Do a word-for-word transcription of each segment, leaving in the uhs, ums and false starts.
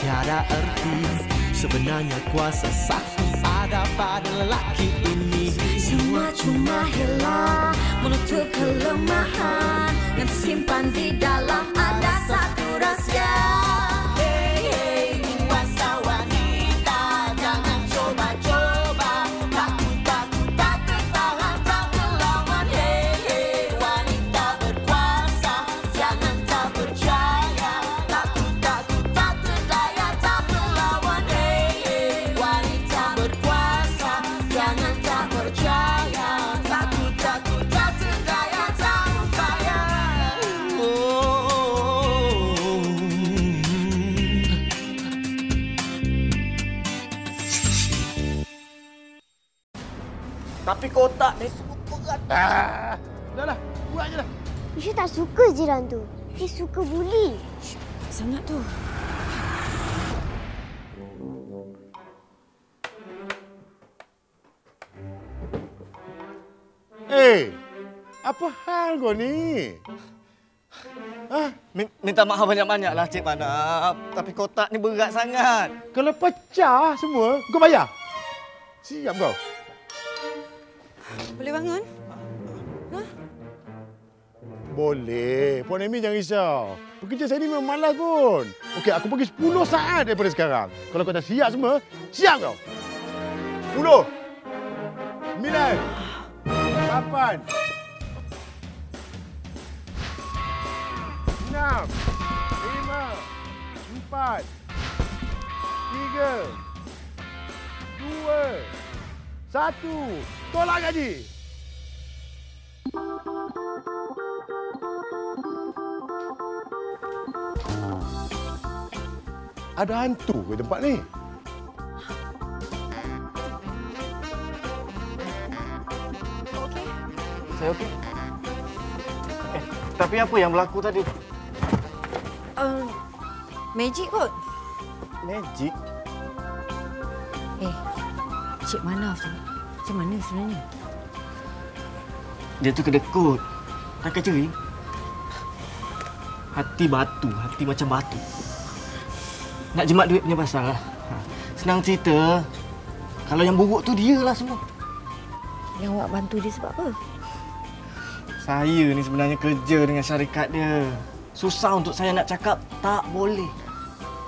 tiada erti. Sebenarnya kuasa satu ada pada lelaki ini. Semua cuma hilang menutup kelemahan yang tersimpan di dalam ada satu rahasia. Hey hey, kuasa wanita, jangan coba-coba, takut-takut tak tertahan, tak melawan. Hey hey, wanita berkuasa, jangan tak percaya, takut-takut tak terdaya, tak melawan. Hey hey, wanita berkuasa, jangan tak percaya, takut-takut tak terdaya, tak upaya. Tapi kotak ni semua berat. Ah, sudahlah, buat aje lah. Isha tak suka jiran tu. Dia suka buli. Sangat tu. Eh, apa hal kau ni? Ah, minta maaf banyak-banyaklah Cik Manap. Tapi kotak ni berat sangat. Kalau pecah semua, kau bayar. Siap kau. Boleh bangun? Hah? Boleh. Puan Amy jangan risau. Pekerja saya ni memang malas pun. Okey, aku pergi sepuluh saat daripada sekarang. Kalau kau dah siap semua, siap kau. sepuluh, sembilan, lapan, enam, lima, empat, tiga, dua, satu. Tolak gaji. Ada hantu ke tempat ni? Saya okey. Eh, tapi apa yang berlaku tadi? Uh, magic kot. Magic? Eh, Cik Manaf tu macam mana sebenarnya? Dia tu kedekut. Takkan ceri. Hati batu, hati macam batu. Nak jemat duit punya pasal lah. Senang cerita, kalau yang buruk tu dia lah semua. Yang awak bantu dia sebab apa? Saya ni sebenarnya kerja dengan syarikat dia. Susah untuk saya nak cakap tak boleh.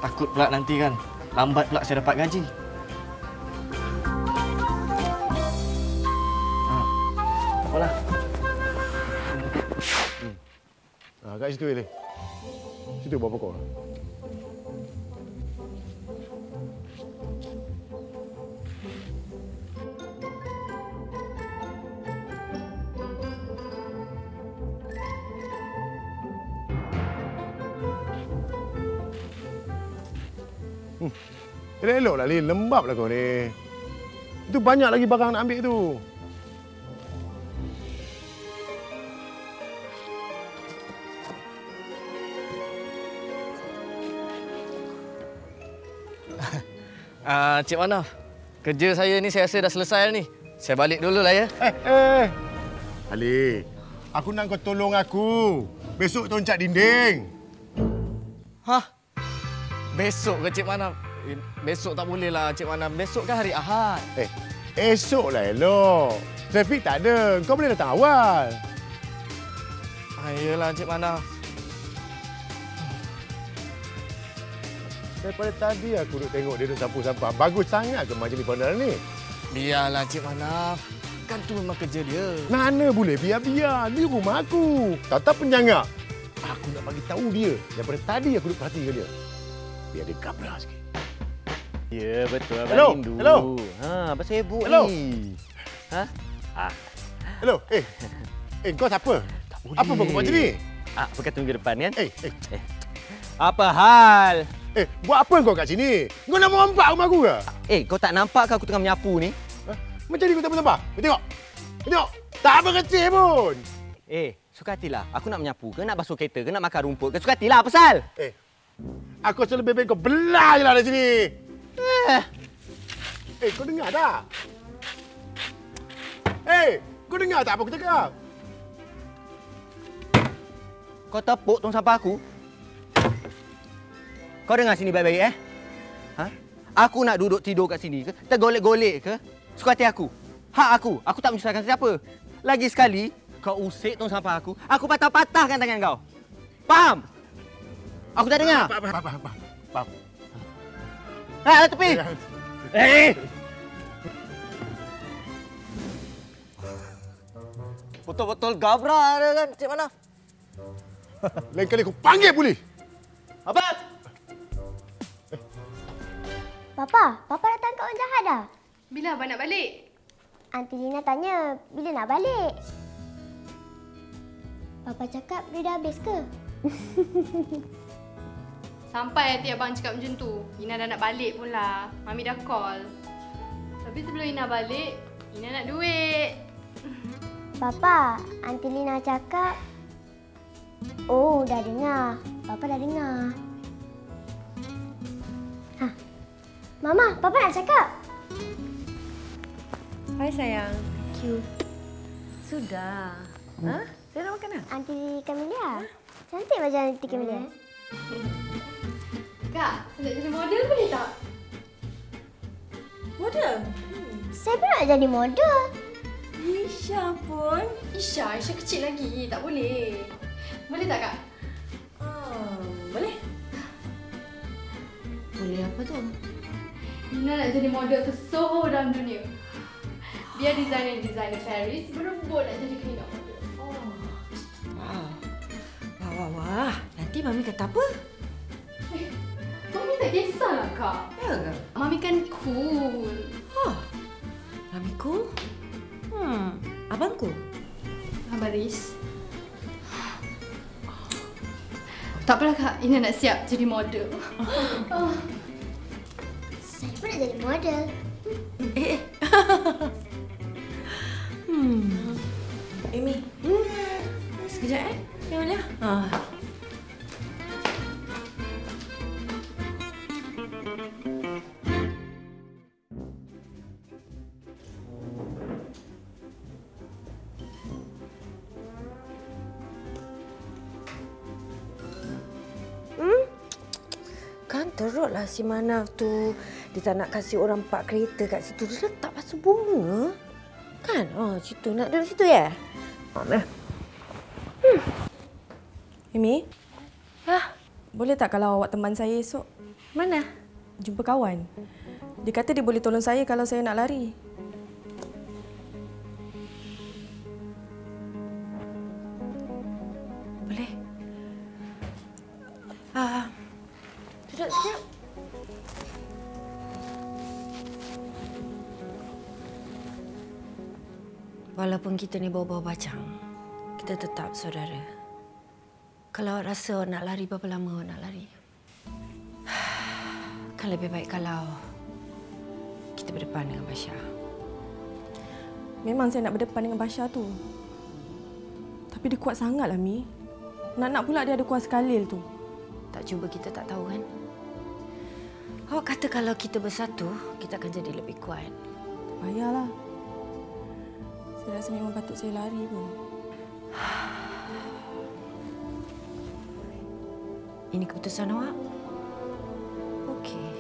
Takut pula nanti kan, lambat pula saya dapat gaji. Ha, tak apalah. Hmm. Ha, kat situ Eleh. Situ buat pokok. Elok-eloklah, Lil. Lembablah kau ni. Itu banyak lagi barang nak ambil tu. Ah, Cik Manaf, kerja saya ni saya rasa dah selesai ni. Saya balik dululah ya. Eh, eh. Ali, aku nak kau tolong aku. Besok toncat dinding. Hah? Besok ke Cik Manaf? Besok tak bolehlah Cik Manaf. Besok kan hari Ahad. Eh, esoklah elok. Trafik tak ada. Kau boleh datang awal. Ayolah Cik Manaf. Daripada tadi aku duduk tengok dia duduk sapu sampah. Bagus sangat ke majlis bandar ni? Biarlah Cik Manaf. Kan tu memang kerja dia. Mana boleh biar-biar. Di rumah aku. Tata penjangak. Aku nak bagi tahu dia. Daripada tadi aku duduk perhatikan dia. Biar dia gabra sikit. Ya, betul. Abang Rindu. Hello. Ha, apa sibuk hello ni? Ha? Ah. Hello. Eh. Eh, kau siapa? Tak boleh. Apa kau buat macam ni? Ah, berkat minggu depan kan? Eh, eh, eh. Apa hal? Eh, buat apa kau kat sini? Kau nak merompak rumah aku ke? Eh, kau tak nampak ke aku tengah menyapu ni? Ha? Macam ni kau tak nampak? Kau tengok. Kau tengok. Tak apa kecil pun. Eh, suka hatilah. Aku nak menyapu ke, nak basuh kereta ke, nak makan rumput ke? Suka hatilah. Apa pasal? Eh. Aku rasa lebih baik kau belah je lah dari sini. Eh, eh, kau dengar tak? Eh, kau dengar tak apa aku cakap? Kau tepuk tong sampah aku? Kau dengar sini baik-baik eh? Aku nak duduk tidur kat sini ke? Tergolek-golek ke? Suka hati aku. Hak aku. Aku tak menyusahkan siapa. Lagi sekali, kau usik tong sampah aku, aku patah-patahkan tangan kau. Faham? Aku tak dengar. Faham, faham, faham. Faham. faham. Ha, tepi. Eh! Betul-betul gabra ada kan, Cik Mana? Lain kali aku panggil polis. Apa? Papa, Papa datang kat orang jahat dah. Bila Abang nak balik? Aunty Lina tanya bila nak balik. Papa cakap dia dah habis ke? Sampai hati Abang cakap macam tu. Ina dah nak balik pula. Mami dah call. Tapi sebelum Ina balik, Ina nak duit. Papa, Aunty Lina cakap... Oh, dah dengar. Papa dah dengar. Ha. Mama, Papa nak cakap. Hai sayang. Q. Sudah. Hmm. Ha? Saya nak makan dah. Aunty Kamilia. Ha? Cantik baju Aunty Kamilia. Kak, saya nak jadi model boleh tak? Model? Hmm. Saya pun nak jadi model. Isha pun. Isha, Isha kecil lagi. Tak boleh. Boleh tak, Kak? Oh, boleh. Boleh apa tu? Ina nak jadi model tersohor dalam dunia. Dia designer-designer Paris, berebut nak jadi Ina model. Oh. Wah. Wah, wah, wah. Nanti Mami kata apa? Eh, Mami tak kisahlah, Kak. Ya ke? Mami kan cool. Huh. Mami cool? Hmm. Abang cool? Abang Riz. Tak apalah, Kak. Ina nak siap jadi model. Oh. Saya pun nak jadi model. Eh. hmm. Amy. Hmm. Sekejap, eh. Yang mana? Ah. Teruklah si Manaf tu. Dia tak nak kasih orang park kereta kat situ. Dia letak pasal bunga. Kan? Oh, situ. Nak duduk situ ya? Mana? Hmm. Amy? Hah? Boleh tak kalau awak teman saya esok? Mana? Jumpa kawan. Dia kata dia boleh tolong saya kalau saya nak lari. Boleh? Ah... Duduk sekejap. Walaupun kita ni bawa-bawa bacang, kita tetap saudara. Kalau awak rasa awak nak lari, berapa lama awak nak lari? Kan lebih baik kalau kita berdepan dengan Basha. Memang saya nak berdepan dengan Basha tu. Tapi dia kuat sangatlah, Mi. Nak-nak pula dia ada kuat sekalil tu. Tak cuba kita tak tahu, kan? Awak kata kalau kita bersatu, kita akan jadi lebih kuat. Tak payahlah. Saya rasa memang patut saya lari pun. Ini keputusan awak? Okey.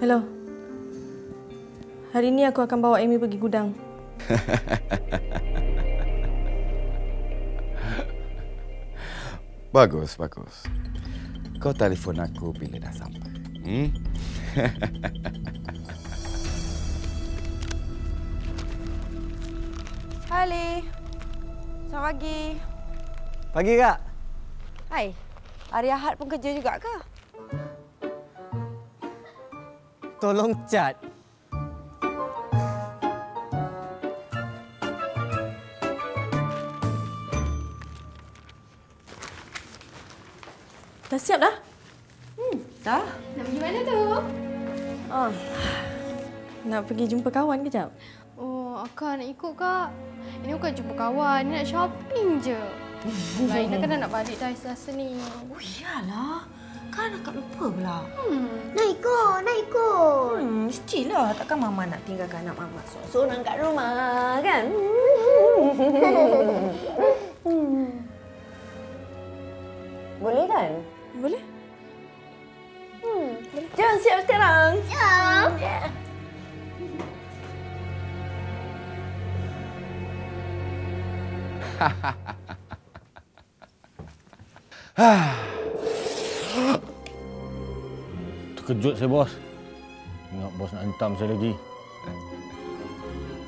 Hello. Hari ini aku akan bawa Amy pergi gudang. Bagus, bagus. Kau telefon aku bila dah sampai. Hmm? Hai, Li. Selamat pagi. Pagi, Kak. Hai. Hari Ahad pun kerja juga ke? Tolong cat. Dah siap dah? Hmm, dah. Nak pergi mana tu? Oh. Nak pergi jumpa kawan kejap. Oh, Akak nak ikut, Kak. Ini bukan jumpa kawan, ini nak shopping je. Lain kan nak balik dah rasa ni. Oh iyalah. Kan akak lupa pula. Hmm. Nak ikut, nak ikut. Hmm, mestilah. Takkan Mama nak tinggalkan anak Mama seorang kat rumah, kan? Hmm. Boleh kan? Boleh. Hmm. Jom siap sekarang. Jom. Yeah. Terkejut saya, bos. Ingat bos nak hentam saya lagi.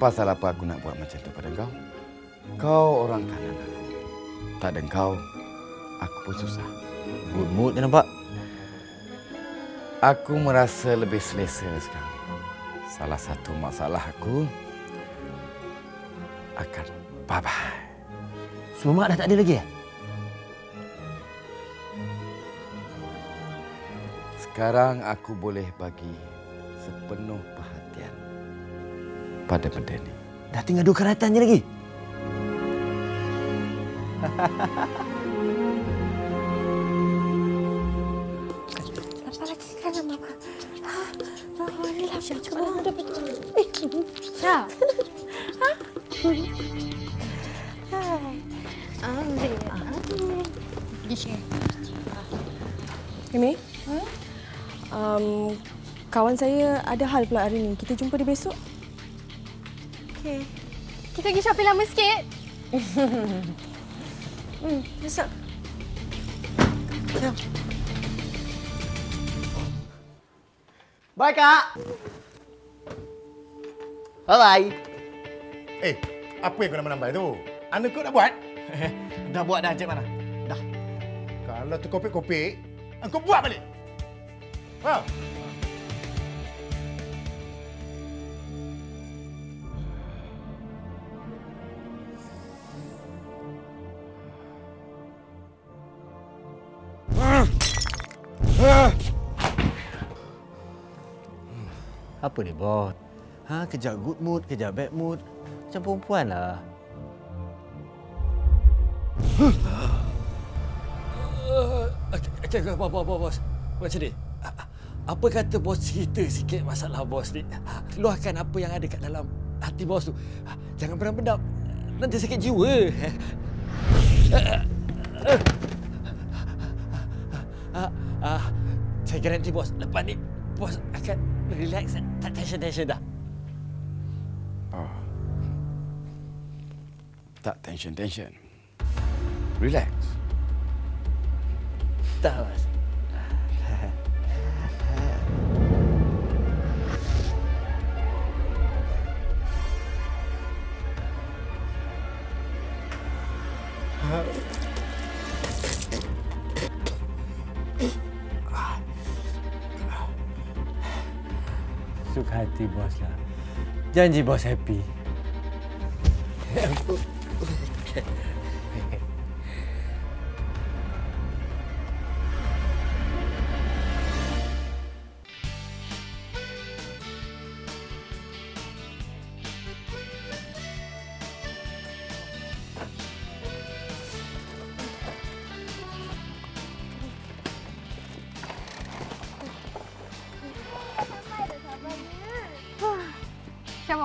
Pasal apa aku nak buat macam tu pada kau? Kau orang kanan aku. Tak ada kau, aku pun susah. Good mood dia nampak. Aku merasa lebih selesa sekarang. Salah satu masalah aku akan bye-bye. Supermak dah tak ada lagi ya? Sekarang aku boleh bagi sepenuh perhatian pada benda ni. Dah tinggal dua keratan je lagi. Apa lagi sekarang, Mama? Mama ni lah macam cuba lah. Syah. Hai. Ambil. Pergi sini. Amy? Haa? Um, kawan saya ada hal pula hari ni. Kita jumpa dia besok. Okey. Kita pergi shopping lama sikit. Hmm, besok. Jom. Bye, Kak. Bye-bye. Eh, apa yang kau nak menambah tu? Anak kau dah buat? Dah buat dah, Encik Mana. Dah. Kalau tu kopek-kopek, kau buat balik. Wow. Apa ni, bot? Ha, kejap good mood, kejap bad mood. Macam perempuan lah. Okey, bos, bos, bos. Macam ni. Apa kata bos cerita sikit masalah bos ni? Keluarkan apa yang ada kat dalam hati bos tu. Jangan pendam-pendam. Nanti sakit jiwa. Saya garanti bos, lepas ni bos akan relax, tak tension-tension dah. Oh. Tak tension-tension. Relax. Tak, bos. Suka hati bos lah. Janji bos happy.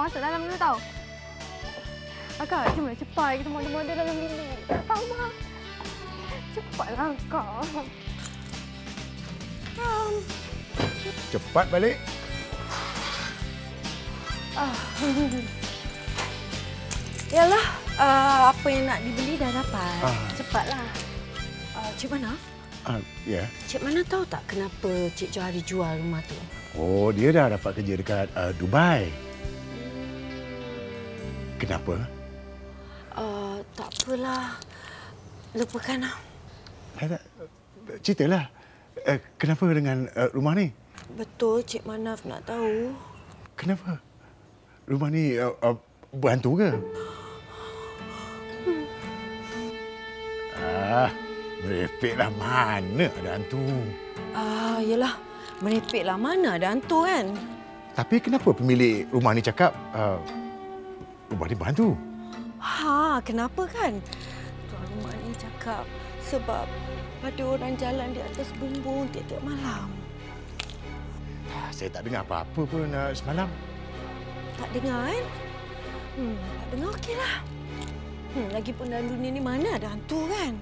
Masuk dalam dulu tau. Akak, cuma cepat kita model-model dalam bilik. Tak tahu, Mak. Cepatlah kau. Um. Cepat balik. Ah. Yalah, uh, apa yang nak dibeli dah dapat. Ah. Cepatlah. Uh, Cik Mana? Uh, ya. Yeah. Cik Mana tahu tak kenapa Cik Johari jual rumah tu? Oh, dia dah dapat kerja dekat uh, Dubai. Kenapa? Uh, tak apalah. Lupakanlah. Tak, tak. Ceritalah. Uh, kenapa dengan uh, rumah ni? Betul, Cik Manaf nak tahu. Kenapa? Rumah ni uh, uh, berhantu ke? Hmm. Ah, merepeklah mana ada hantu. Ah, uh, yalah. Merepeklah mana ada hantu kan? Tapi kenapa pemilik rumah ni cakap uh, rumah ni bantu? Ha, kenapa kan? Tuan rumah ni cakap sebab ada orang jalan di atas bumbung tiap-tiap malam. Saya tak dengar apa-apa pun uh, semalam. Tak dengar, kan? Hmm, tak dengar, okeylah. Hmm, lagipun dalam dunia ni mana ada hantu, kan?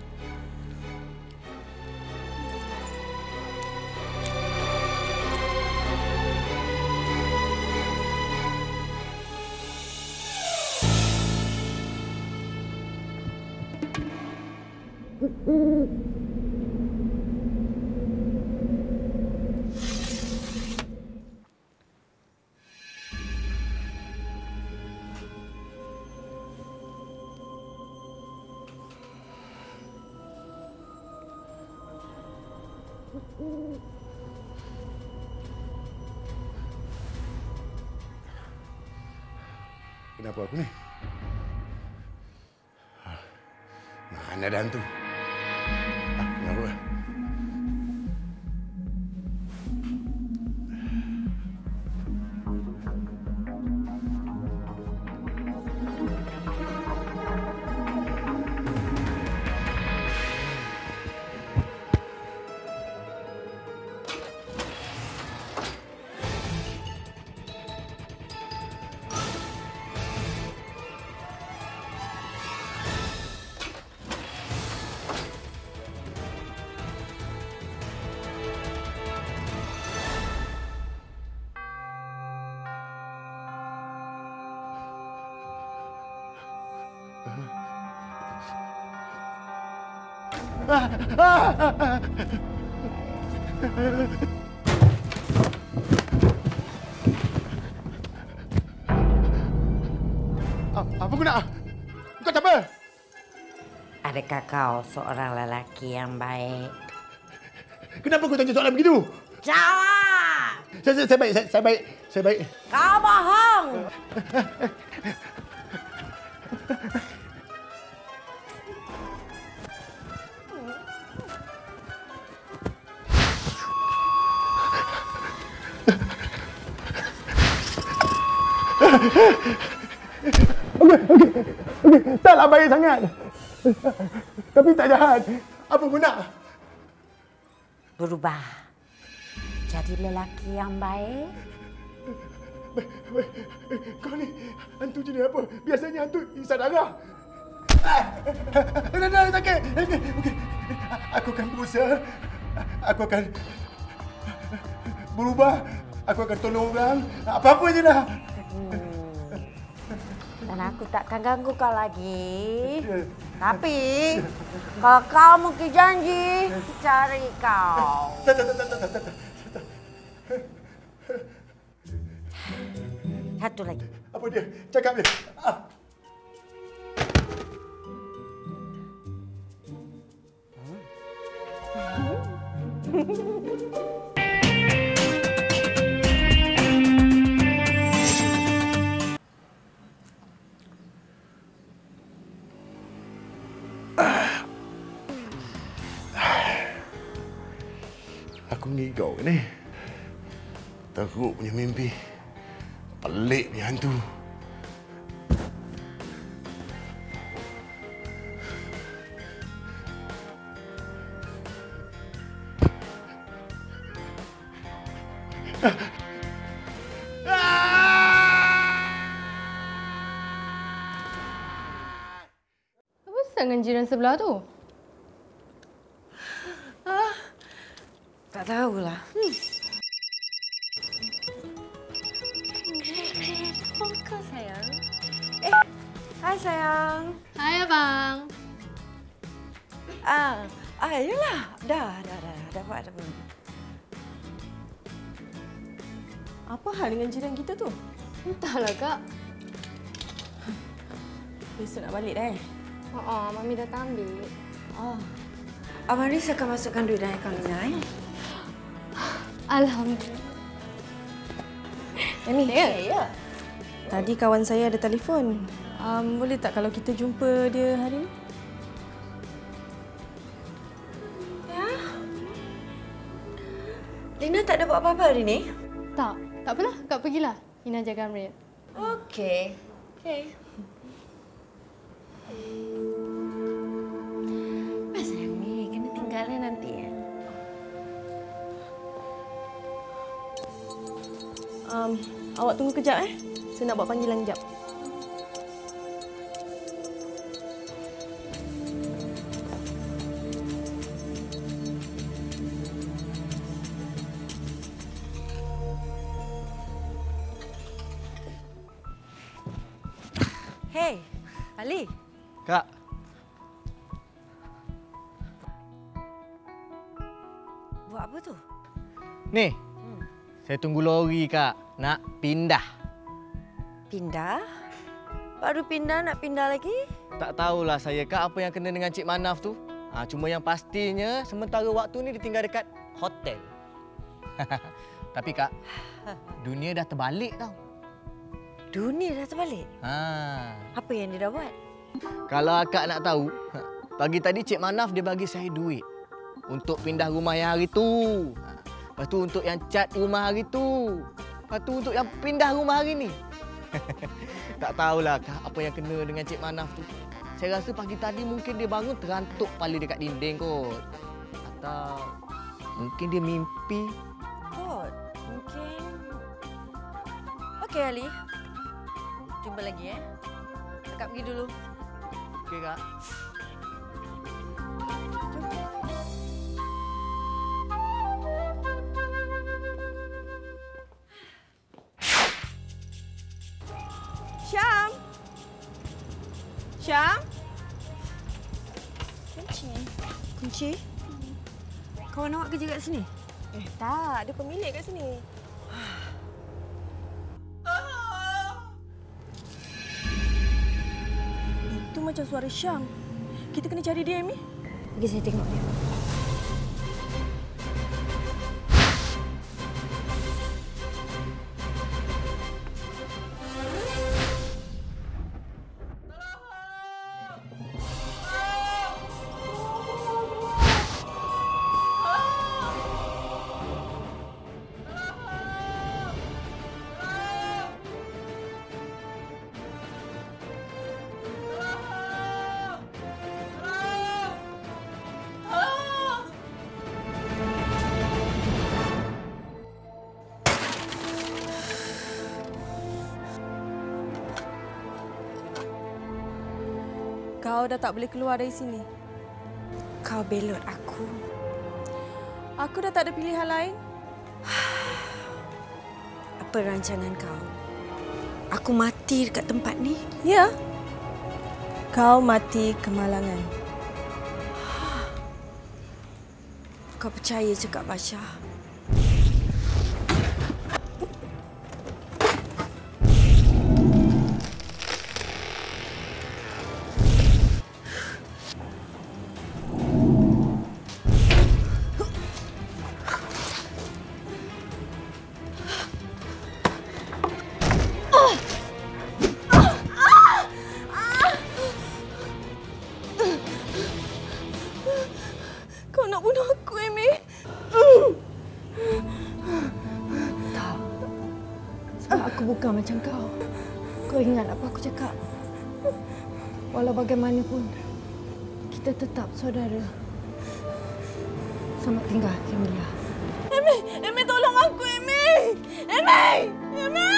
Kenapa aku ni? Mana ada hantu? Ah, ah, ah, ah. Apa guna? Kau tak apa? Adakah kau seorang lelaki yang baik? Kenapa kau tanya soalan begitu? Jawab! Saya, saya baik, saya, saya baik, saya baik. Kau bohong! Okey, okey, okey. Taklah baik sangat. Tapi tak jahat. Apa guna? Berubah. Jadi lelaki yang baik. Kau ni hantu jenis apa? Biasanya hantu insan darah. Dah, dah, sakit. Okey. Aku akan berusaha. Aku akan berubah. Aku akan tolong orang. Apa-apa je dah. Dan aku takkan ganggu kau lagi. Tapi kalau kau mungkin janji, cari kau. Satu lagi. Apa dia? Cakap dia. Ah. Aku mengigau ni. Teruk punya mimpi. Pelik punya hantu. Apa pasal dengan jiran sebelah tu? Tak tahulah. Hmm. Kau sayang. Eh, hai sayang. Hai abang. Ah, ayolah. Dah, dah, dah, dah buat apa? Apa hal dengan jiran kita tu? Entahlah kak. Besok nak balik dah. Eh? Oh, oh, mami dah tak ambil. Oh. Abang Riz akan masukkan duit dalam akaun Lina. Alhamdulillah. Amy, ya, ya. Tadi kawan saya ada telefon. Um, boleh tak kalau kita jumpa dia hari ini? Ya. Lina tak ada buat apa-apa hari ini? Tak. Tak apalah, kak pergilah. Lina jaga Amri. Okey. Okey. Um, awak tunggu kejap eh. Saya nak buat panggilan kejap. Hey, Ali. Kak. Buat apa tu? Ni. Hmm. Saya tunggu lori, Kak. Nak pindah. Pindah? Baru pindah nak pindah lagi? Tak tahulah saya, Kak, apa yang kena dengan Cik Manaf tu. Ha, cuma yang pastinya, sementara waktu ni ditinggal dekat hotel. Tapi, Kak, dunia dah terbalik tau. Dunia dah terbalik? Ha. Apa yang dia dah buat? Kalau akak nak tahu, pagi tadi Cik Manaf dia bagi saya duit untuk pindah rumah yang hari tu. Lepas tu untuk yang cat rumah hari tu. Lepas tu untuk yang pindah rumah hari ni. Tak tahulah Kak, apa yang kena dengan Cik Manaf tu. Saya rasa pagi tadi mungkin dia bangun terantuk kepala dekat dinding kot. Atau mungkin dia mimpi. Kot, mungkin. Okey Ali. Jumpa lagi, eh. Kak pergi dulu. Okey, Kak. Jom. Syam! Syam! Kunci. Kunci? Kawan awak kerja kat sini? Eh, tak. Ada pemilik kat sini. Macam suara Syam. Kita kena cari dia, Amy. Pergi saya tengok dia. Kau dah tak boleh keluar dari sini. Kau belot aku. Aku dah tak ada pilihan lain. Apa rancangan kau? Aku mati dekat tempat ni? Ya. Kau mati kemalangan. Kau percaya cakap Basha? Bukan macam kau. Kau ingat apa aku cakap? Walau bagaimanapun, kita tetap saudara. Selamat tinggal, Camilla. Amy! Amy, tolong aku, Amy! Amy! Amy!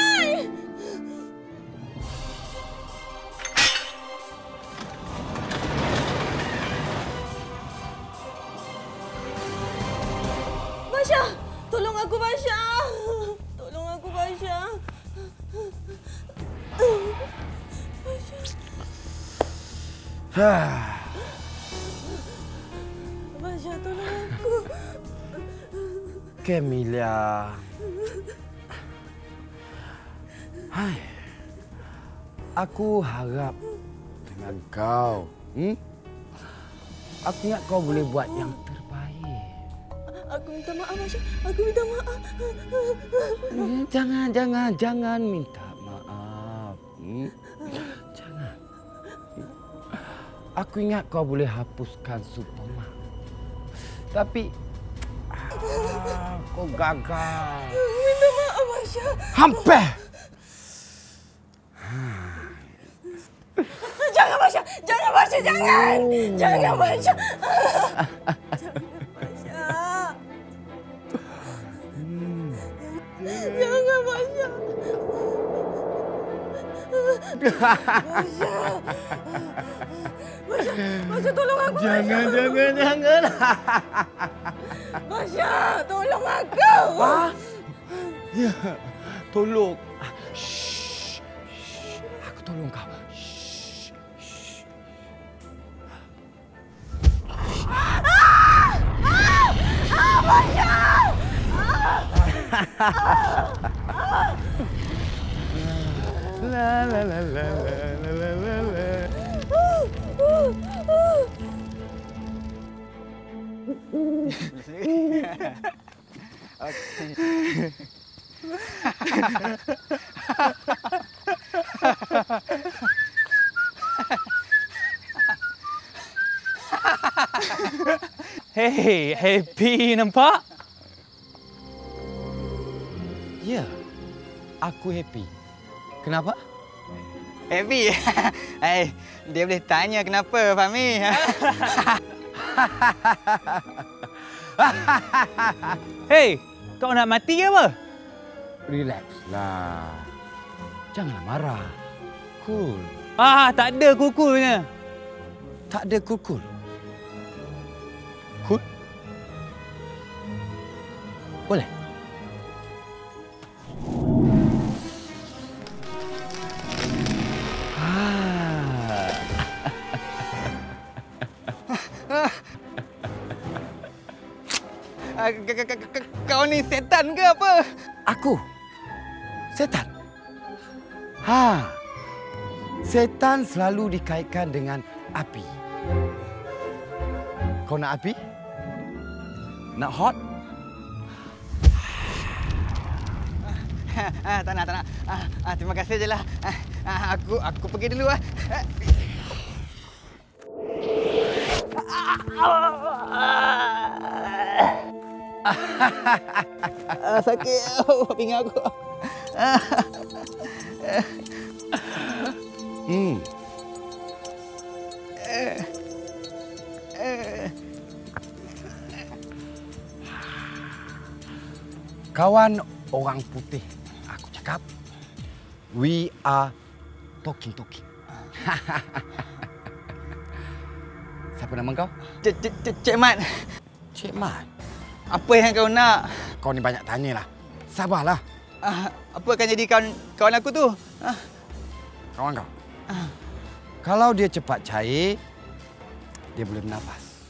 Basha! Tolong aku, Basha! Tolong aku, Basha! Basha, tolong aku. Camilla. Hai. Aku harap dengan kau. Hmm? Aku ingat kau boleh buat yang terbaik. Aku minta maaf, Basha. Aku minta maaf. Jangan, jangan, jangan minta maaf. Hmm? Jangan. Aku ingat kau boleh hapuskan Supermak. Tapi ah, kau gagal. Minta maaf, Basha. Hampir. Jangan, Basha. Jangan, Basha. Jangan. Oh. Jangan, Basha. Jangan, Basha. Hmm. Jangan, Basha. Masya, Masya, Masya tolong aku. Jangan, Masya. jangan, jangan. Masya, tolong aku. Ha? Ya, tolong. Shh, shh. Aku tolong kau. Shh, shh. Ah, ah, ah, Masya. La la la la la la la la. Hey, happy nampak? Ya, yeah, aku happy. Kenapa? Happy? Hey, dia boleh tanya kenapa, Fahmi. Hey, kau nak mati ke apa? Relaxlah. Janganlah marah. Cool. Ah, tak ada kukulnya. Tak ada kukul. Cool? Boleh? Kau ni setan ke apa? Aku? Setan? Ha. Setan selalu dikaitkan dengan api. Kau nak api? Nak hot? Tak nak, tak nak. Terima kasih je lah. Aku, aku pergi dulu lah. Ah, sakit oh, pinggang aku. Hmm. Kawan orang putih, aku cakap, we are talking talking. Siapa nama kau? Cik Mat. Cik Mat. Apa yang kau nak? Kau ni banyak tanyalah. Sabarlah. Uh, apa akan jadi kawan, kawan aku tu? Uh. Kawan kau? Uh. Kalau dia cepat cair, dia boleh bernafas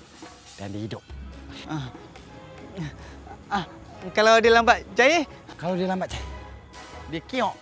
dan dia hidup. Uh. Uh. Uh. Kalau dia lambat cair? Kalau dia lambat cair, dia keok.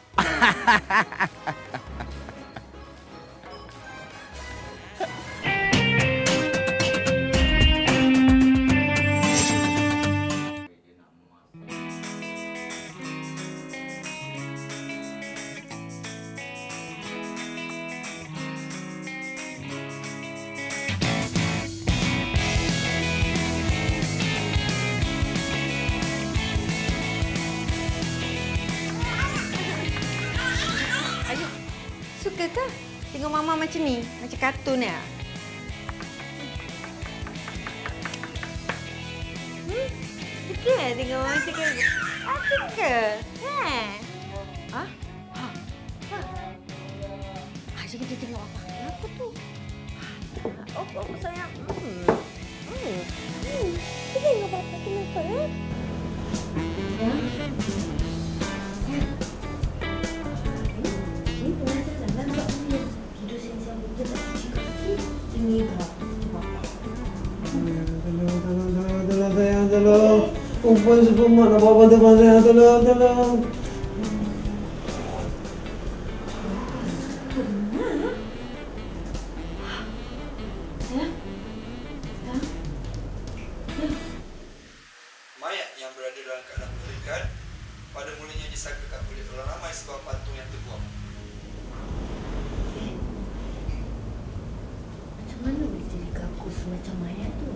Sukakah tengok mama macam ni? Macam kartun ya? Hmm? Suka tengok mama macam kartun? Ah, suka? Haa? Haa? Haa? Haa? Jadi kita tengok apa? Apa tu? Oh, oh, sayang. Hmm. Hmm. Hmm. Kita tengok apa? Kenapa? Hmm. Umpan Supermak nak bawa bantuan saya, tolong, tolong. Supermak? Sayang? Sayang? Mayat yang berada dalam keadaan mengerikan, pada mulanya disangkakan oleh orang ramai sebab patung yang terbuang. Eh, macam mana boleh jadi kakus macam mayat tu?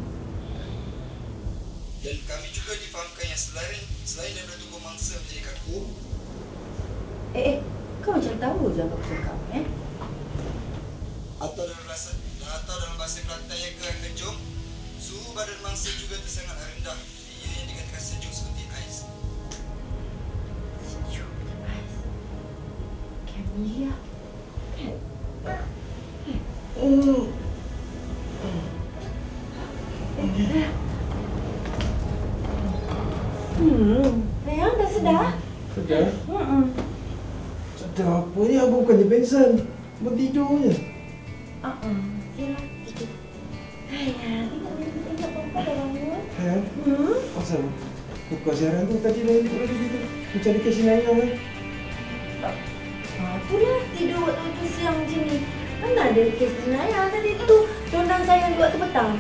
Dan kami juga difahamkan yang selain, selain daripada tubuh mangsa menjadi kaku. Eh, eh, kau macam tahu je aku cakap, eh? Atau dalam bahasa, atau dalam bahasa Kelantan yang kerang kejung, suhu badan mangsa juga tersangat rendah. Ia yang dikatakan sejuk seperti ais. Sejuk macam ais? Kamelia? Kan? Hmm, ya udah sedah. Sedah? Hmm. Sedah apa ni? Abang bukannya pingsan. Abang tidurnya. Oh, kira gitu. Ayah, tidak tidak apa-apa bangun. Ayah? Hmm? Asal, buka siaran tu tadi lain tu lagi gitu. Mencari kesenangan apa? Aku lah tidur waktu siang macam ni. Kan tak ada kesenangan tadi tu. Tondang sayang waktu petang.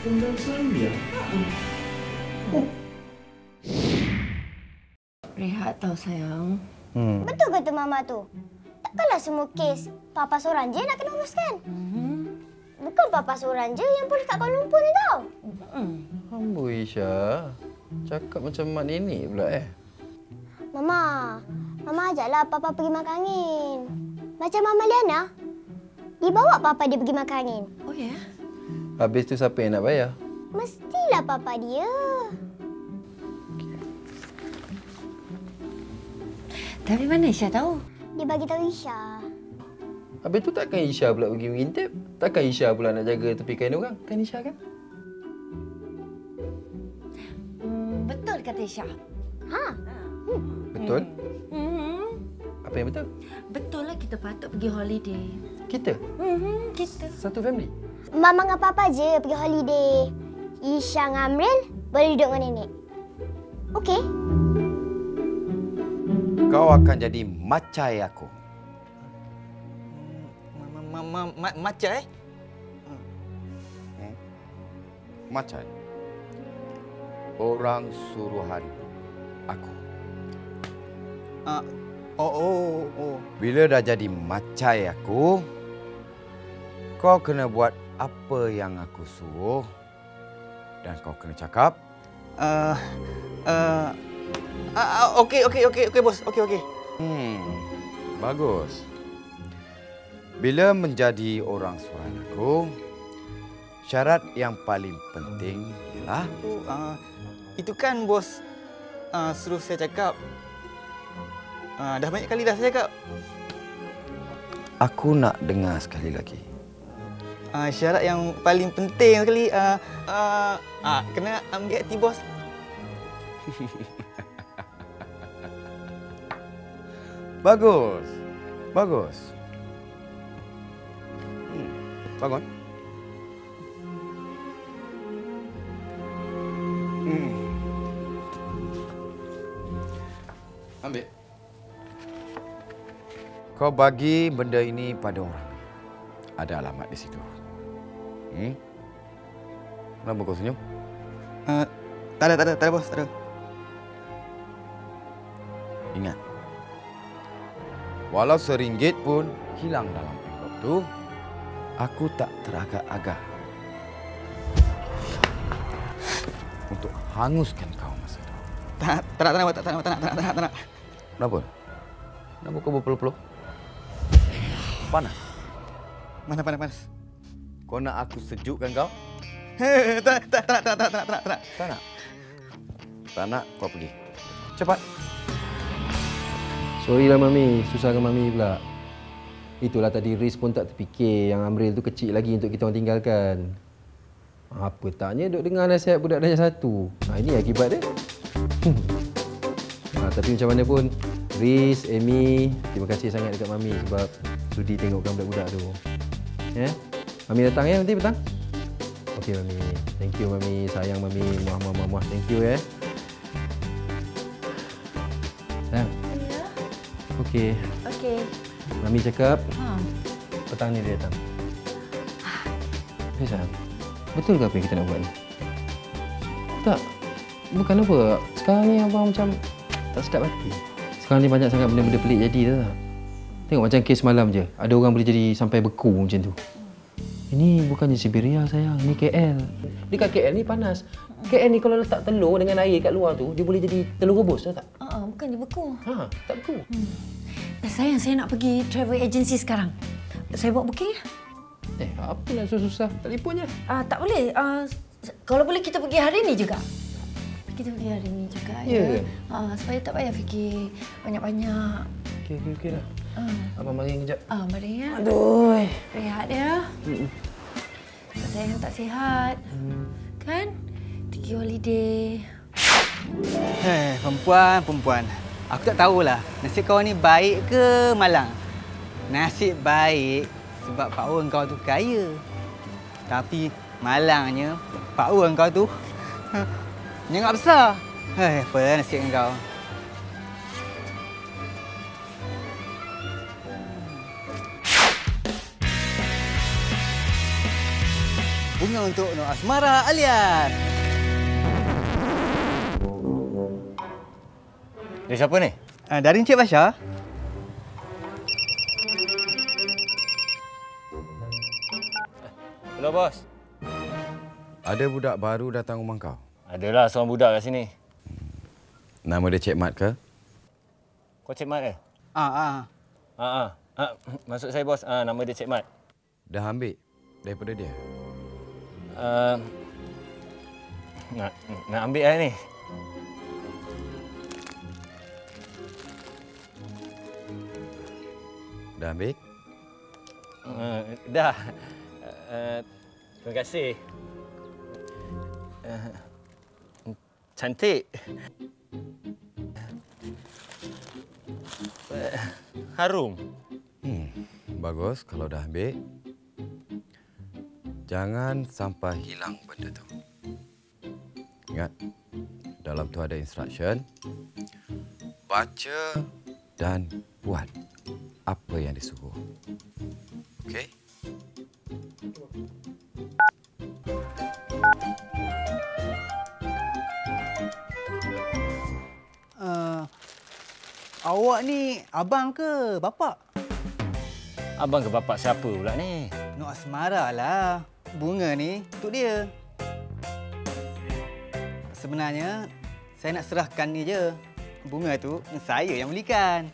Tondang sayang? Oh. Rehat tau sayang. Hmm. Betul kata mama tu. Takkanlah semua kes Papa seorang je nak kena uruskan. Hmm. Bukan Papa seorang je yang boleh kat Kuala Lumpur ni tau. Amboi hmm. Isha. Cakap macam mak nenek pula eh. Mama, Mama ajaklah Papa pergi makan angin. Macam Mama Liana. Dia bawa Papa dia pergi makan angin. Oh ya? Yeah? Habis tu siapa yang nak bayar? Mestilah Papa dia. Tapi mana Isha tahu? Dia bagi tahu Isha. Habis tu takkan Isha pula pergi mengintip? Takkan Isha pula nak jaga tepi kain orang? Kan Isha kan? Hmm, betul kata Isha. Ha? Hmm. Betul? Hmm. Apa yang betul? Betul lah kita patut pergi holiday. Kita? Hmm, kita. Satu family? Mama dengan Papa je pergi holiday. Isha dengan Amril boleh duduk dengan nenek. Okey? Kau akan jadi macai aku. Ma, ma, ma, ma, macai? Hmm. Macai. Orang suruhan aku. Uh, oh, oh, oh. Bila dah jadi macai aku, kau kena buat apa yang aku suruh dan kau kena cakap. Uh, uh, Ah, okey, okey, okey, okey bos. Okey, okey. Hmm. Bagus. Bila menjadi orang suruhan aku, syarat yang paling penting ialah oh, uh, itu kan bos uh, suruh saya cakap. Uh, dah banyak kali dah saya cakap. Aku nak dengar sekali lagi. Uh, syarat yang paling penting sekali uh, uh, uh, kena ambil hati bos. Bagus. Bagus. Hmm. Bangun. Hmm. Ambil. Kau bagi benda ini pada orang. Ada alamat di situ. Hmm? Kenapa kau senyum? Uh, tak ada, tak ada, tak ada bos, tak ada. Ingat. Walau seringgit pun hilang dalam envelope tu, aku tak teragak-agak untuk hanguskan kau masa itu. Tak, tak nak, tak nak, tak nak, tak nak, tak nak. Kenapa? Kenapa kau berpeluh-peluh? Panas? Mana panas-panas? Kau nak aku sejukkan kau? Tak, tak, tak, tak, tak, tak, tak, tak. Tak nak? Tak nak, kau pergi. Cepat. Sorry lah Mami, susahkan Mami pula. Itulah tadi Riz pun tak terfikir yang Amril tu kecil lagi untuk kita orang tinggalkan. Apa taknya duk dengar nasihat budak darjah satu. Ha, ini akibat dia. Ha, tapi macam mana pun, Riz, Amy, terima kasih sangat dekat Mami sebab sudi tengokkan budak-budak tu. Eh? Mami datang ya nanti petang? Okey Mami. Thank you Mami. Sayang Mami. Muah, muah, muah, muah. Thank you eh. Sayang. Okey. Okey. Mami cakap, ha. Petang ni dia datang. Hei sayang, betul ke apa yang kita nak buat ni? Tak. Bukan apa. Sekarang ni abang macam tak sedap hati. Sekarang ni banyak sangat benda-benda pelik jadi tak? Tengok macam kes malam je. Ada orang boleh jadi sampai beku macam tu. Ini bukannya Siberia sayang, ini K L. Dekat K L ni panas. K L ni kalau letak telur dengan air kat luar tu, dia boleh jadi telur rebus tak? Ah, uh -uh, bukan dia beku. Ha, tak beku. Hmm. Sayang, saya nak pergi travel agency sekarang. Saya buat booking ya? Eh, apa nak susah-susah? Telefon je. Ah, uh, tak boleh. Uh, kalau boleh kita pergi hari ni juga. Kita pergi hari ni juga yeah. Ya. Uh, supaya tak payah fikir banyak-banyak. Okey, okey, okeylah. Uh. Abang baring kejap. Ah, uh, baring ya. Aduh. Rehat ya. Hmm. Sayang tak sihat. Hmm. Kan? Pergi holiday. Hei. perempuan-perempuan. Aku tak tahulah nasib kau ni baik ke malang. Nasib baik sebab power kau tu kaya. Tapi malangnya power kau tu nyengat besar. Hai, apalah nasib kau. Bunga untuk Nur Asmara Alian. Dari siapa ni? Uh, dari Encik Basha. Hello, bos. Ada budak baru datang rumah kau? Adalah, seorang budak kat sini. Nama dia Cik Mat ke? Kau Cik Mat ke? Ah, ah. Ah, ah. Ah, maksud saya, bos. Ah, nama dia Cik Mat. Dah ambil daripada dia? Uh, nak, nak ambil air ni. Dah ambil? Uh, dah. Uh, terima kasih. Uh, cantik. Uh, harum. Hmm, bagus kalau dah ambil. Jangan sampai hilang benda tu. Ingat, dalam tu ada instruction. Baca dan buat apa yang disuruh. Okey? Uh, awak ni abang ke bapak? Abang ke bapak siapa pula ni? Nur Asmara lah. Bunga ni untuk dia. Sebenarnya, saya nak serahkan ni je. Bunga tu, saya yang belikan.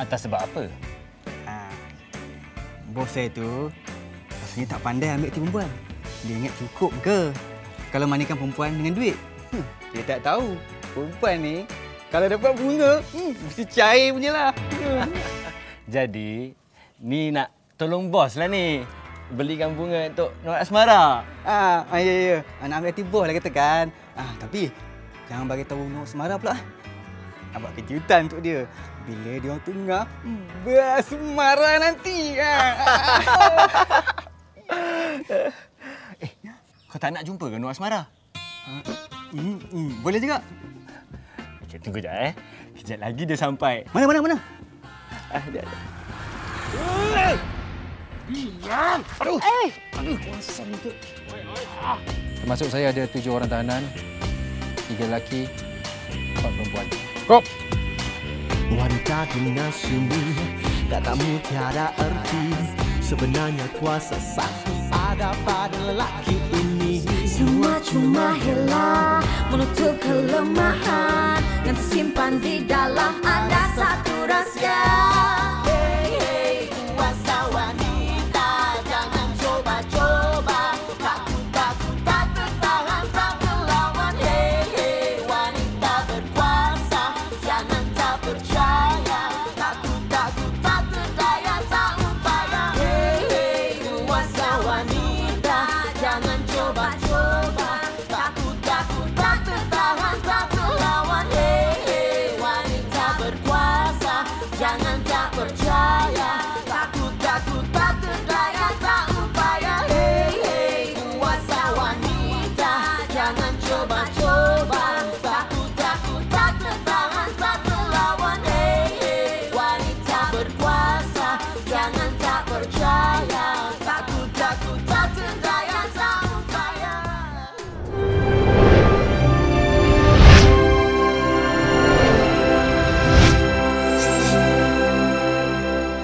Atas sebab apa? Ha, bos saya tu, rasanya tak pandai ambil hati perempuan. Dia ingat cukup ke kalau manikan perempuan dengan duit? Hmm, dia tak tahu. Perempuan ni, kalau dapat bunga, hmm, mesti cair punyalah. Jadi, ni nak tolong bos lah ni. Belikan bunga untuk Nur Asmara. Ah, ah ya, ya. Nak ambil hati bos lah katakan. Ah, tapi, jangan bagi tahu Nur Asmara pula. Nak buat kejutan untuk dia. Bila dia orang tengah berasmara nanti. Eh, kau tak nak jumpa ke Nur Asmara? Ah, mm, mm, boleh juga. Tunggu sekejap, eh. Sekejap lagi dia sampai. Mana, mana, mana? Ah, dia ada. Hei! Diam! Aduh! Eh! Aduh! Konsol itu. Termasuk saya ada tujuh orang tahanan. Tiga lelaki, empat perempuan. Kop! Wanita kena sini, katamu tiada erti. Sebenarnya kuasa sah ada pada lelaki ini. Semua cuma hilang, menutup kelemahan yang tersimpan di dalam ada satu rahsia.